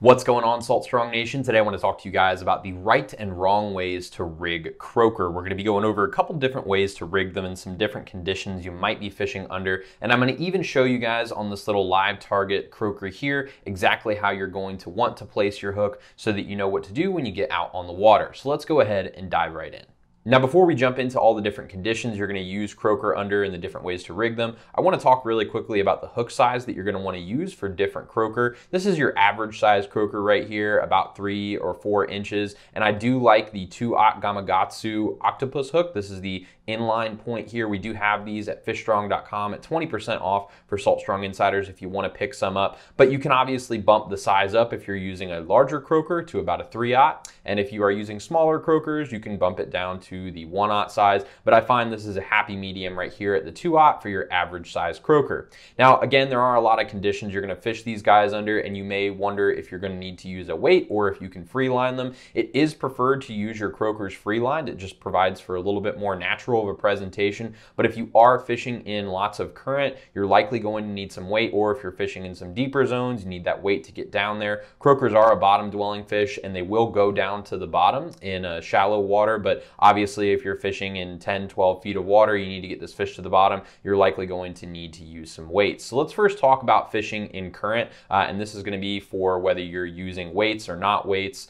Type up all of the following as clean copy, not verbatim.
What's going on, Salt Strong Nation? Today I want to talk to you guys about the right and wrong ways to rig croaker. We're going to be going over a couple different ways to rig them in some different conditions you might be fishing under, and I'm going to even show you guys on this little live target croaker here exactly how you're going to want to place your hook so that you know what to do when you get out on the water. So let's go ahead and dive right in. Now, before we jump into all the different conditions you're going to use croaker under and the different ways to rig them, I want to talk really quickly about the hook size that you're going to want to use for different croaker. This is your average size croaker right here, about 3 or 4 inches. And I do like the 2/0 Gamakatsu octopus hook. This is the inline point here. We do have these at fishstrong.com at 20% off for Salt Strong Insiders if you want to pick some up. But you can obviously bump the size up if you're using a larger croaker to about a 3/0. And if you are using smaller croakers, you can bump it down to the 1/0 size, but I find this is a happy medium right here at the 2/0 for your average size croaker. Now, again, there are a lot of conditions you're going to fish these guys under, and you may wonder if you're going to need to use a weight or if you can free line them. It is preferred to use your croakers free lined. It just provides for a little bit more natural of a presentation. But if you are fishing in lots of current, you're likely going to need some weight, or if you're fishing in some deeper zones, you need that weight to get down there. Croakers are a bottom dwelling fish, and they will go down to the bottom in a shallow water, but obviously, if you're fishing in 10, 12 feet of water, you need to get this fish to the bottom, you're likely going to need to use some weights. So let's first talk about fishing in current, and this is going to be for whether you're using weights or not weights.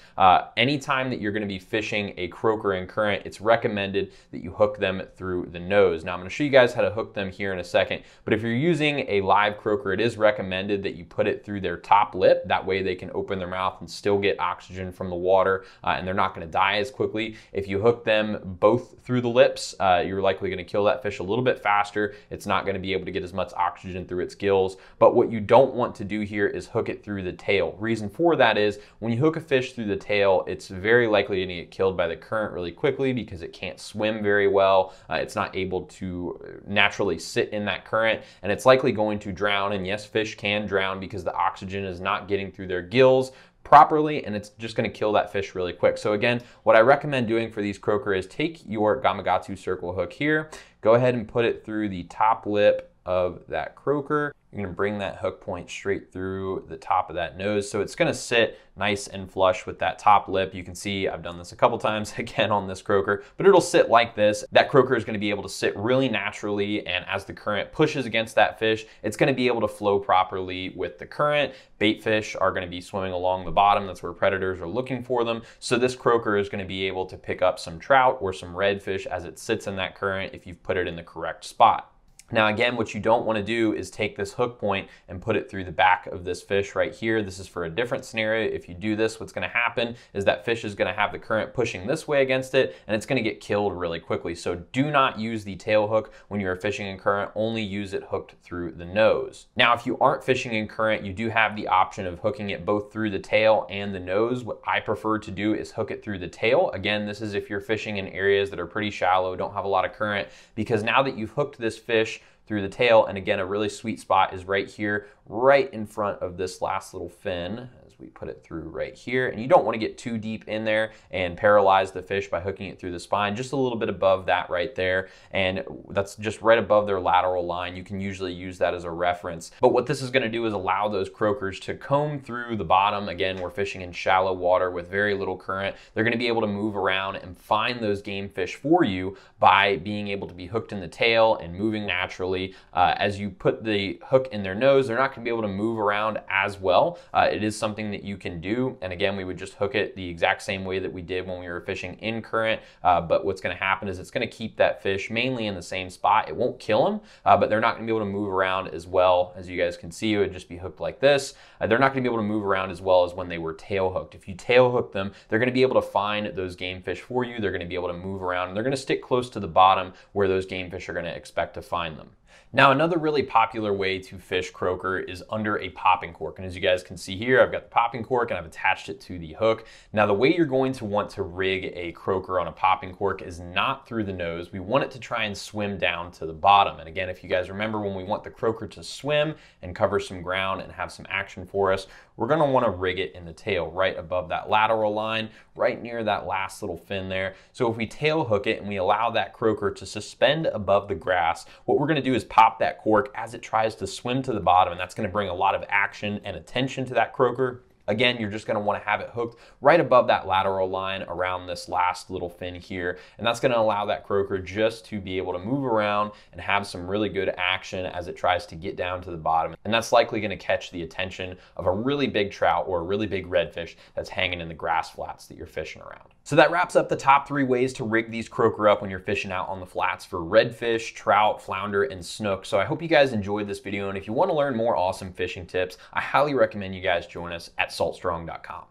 Anytime that you're going to be fishing a croaker in current, it's recommended that you hook them through the nose. Now, I'm going to show you guys how to hook them here in a second, but if you're using a live croaker, it is recommended that you put it through their top lip. That way they can open their mouth and still get oxygen from the water, and they're not going to die as quickly. If you hook them both through the lips, you're likely going to kill that fish a little bit faster. It's not going to be able to get as much oxygen through its gills. But what you don't want to do here is hook it through the tail. Reason for that is when you hook a fish through the tail, it's very likely going to get killed by the current really quickly because it can't swim very well. It's not able to naturally sit in that current, and it's likely going to drown. And yes, fish can drown because the oxygen is not getting through their gills properly, and it's just going to kill that fish really quick. So again, what I recommend doing for these croaker is take your Gamakatsu circle hook here, go ahead and put it through the top lip of that croaker. You're going to bring that hook point straight through the top of that nose, so it's going to sit nice and flush with that top lip. You can see I've done this a couple times again on this croaker, but it'll sit like this. That croaker is going to be able to sit really naturally, and as the current pushes against that fish, it's going to be able to flow properly with the current. Bait fish are going to be swimming along the bottom. That's where predators are looking for them. So this croaker is going to be able to pick up some trout or some redfish as it sits in that current if you've put it in the correct spot. Now, again, what you don't want to do is take this hook point and put it through the back of this fish right here. This is for a different scenario. If you do this, what's going to happen is that fish is going to have the current pushing this way against it, and it's going to get killed really quickly. So do not use the tail hook when you are fishing in current. Only use it hooked through the nose. Now, if you aren't fishing in current, you do have the option of hooking it both through the tail and the nose. What I prefer to do is hook it through the tail. Again, this is if you're fishing in areas that are pretty shallow, don't have a lot of current, because now that you've hooked this fish through the tail, and again, a really sweet spot is right here, right in front of this last little fin, as we put it through right here. And you don't want to get too deep in there and paralyze the fish by hooking it through the spine, just a little bit above that right there. And that's just right above their lateral line. You can usually use that as a reference. But what this is going to do is allow those croakers to comb through the bottom. Again, we're fishing in shallow water with very little current. They're going to be able to move around and find those game fish for you by being able to be hooked in the tail and moving naturally. As you put the hook in their nose, they're not going to be able to move around as well. It is something that you can do. And again, we would just hook it the exact same way that we did when we were fishing in current. But what's going to happen is it's going to keep that fish mainly in the same spot. It won't kill them, but they're not going to be able to move around as well. As you guys can see, it would just be hooked like this. They're not going to be able to move around as well as when they were tail hooked. If you tail hook them, they're going to be able to find those game fish for you. They're going to be able to move around, and they're going to stick close to the bottom where those game fish are going to expect to find them. Now, another really popular way to fish croaker is under a popping cork. And as you guys can see here, I've got the popping cork and I've attached it to the hook. Now, the way you're going to want to rig a croaker on a popping cork is not through the nose. We want it to try and swim down to the bottom. And again, if you guys remember, when we want the croaker to swim and cover some ground and have some action for us, we're going to want to rig it in the tail, right above that lateral line, right near that last little fin there. So if we tail hook it and we allow that croaker to suspend above the grass, what we're going to do is pop that cork as it tries to swim to the bottom, and that's going to bring a lot of action and attention to that croaker. Again, you're just gonna wanna have it hooked right above that lateral line around this last little fin here, and that's gonna allow that croaker just to be able to move around and have some really good action as it tries to get down to the bottom. And that's likely gonna catch the attention of a really big trout or a really big redfish that's hanging in the grass flats that you're fishing around. So that wraps up the top 3 ways to rig these croaker up when you're fishing out on the flats for redfish, trout, flounder, and snook. So I hope you guys enjoyed this video, and if you wanna learn more awesome fishing tips, I highly recommend you guys join us at saltstrong.com.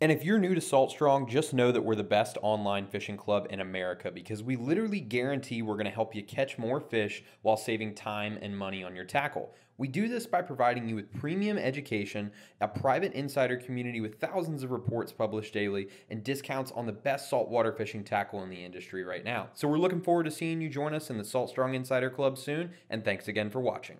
And if you're new to Salt Strong, just know that we're the best online fishing club in America, because we literally guarantee we're gonna help you catch more fish while saving time and money on your tackle. We do this by providing you with premium education, a private insider community with thousands of reports published daily, and discounts on the best saltwater fishing tackle in the industry right now. So we're looking forward to seeing you join us in the Salt Strong Insider Club soon, and thanks again for watching.